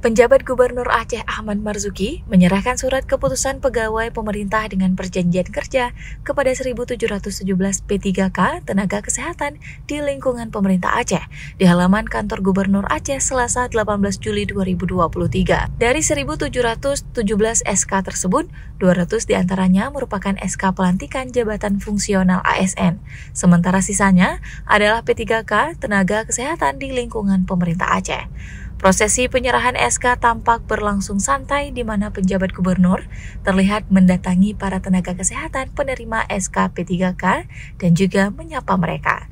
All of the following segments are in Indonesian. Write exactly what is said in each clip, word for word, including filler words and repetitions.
Penjabat Gubernur Aceh Ahmad Marzuki menyerahkan surat keputusan pegawai pemerintah dengan perjanjian kerja kepada seribu tujuh ratus tujuh belas P tiga K tenaga kesehatan di lingkungan pemerintah Aceh di halaman kantor Gubernur Aceh Selasa delapan belas Juli dua ribu dua puluh tiga. Dari seribu tujuh ratus tujuh belas S K tersebut, dua ratus diantaranya merupakan S K pelantikan jabatan fungsional A S N, sementara sisanya adalah P tiga K tenaga kesehatan di lingkungan pemerintah Aceh. Prosesi penyerahan S K tampak berlangsung santai di mana penjabat gubernur terlihat mendatangi para tenaga kesehatan penerima S K P tiga K dan juga menyapa mereka.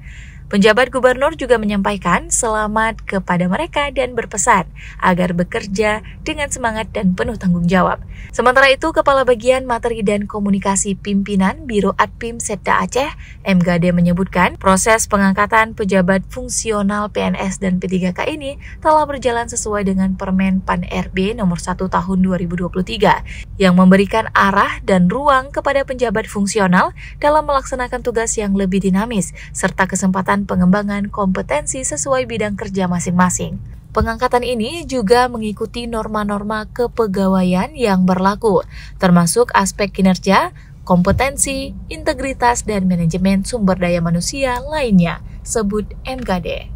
Penjabat gubernur juga menyampaikan selamat kepada mereka dan berpesan agar bekerja dengan semangat dan penuh tanggung jawab. Sementara itu, Kepala Bagian Materi dan Komunikasi Pimpinan Biro Adpim Setda Aceh, M Gade menyebutkan, proses pengangkatan pejabat fungsional P N S dan P tiga K ini telah berjalan sesuai dengan Permen Pan R B nomor satu tahun dua ribu dua puluh tiga yang memberikan arah dan ruang kepada penjabat fungsional dalam melaksanakan tugas yang lebih dinamis serta kesempatan pengembangan kompetensi sesuai bidang kerja masing-masing. Pengangkatan ini juga mengikuti norma-norma kepegawaian yang berlaku, termasuk aspek kinerja, kompetensi, integritas, dan manajemen sumber daya manusia lainnya, sebut M Gade.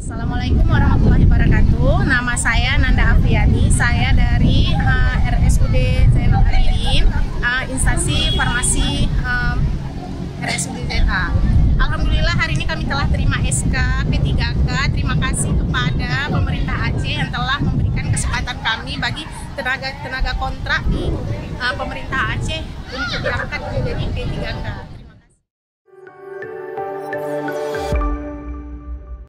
Assalamualaikum warahmatullahi wabarakatuh. Nama saya Nanda Afriani, saya dari uh, R S U D Zainari, uh, instansi farmasi uh, R S U D Zainari. Alhamdulillah hari ini kami telah terima S K P tiga K. Terima kasih kepada pemerintah Aceh yang telah memberikan kesempatan kami bagi tenaga tenaga kontrak di uh, pemerintah Aceh untuk berangkat menjadi P tiga K.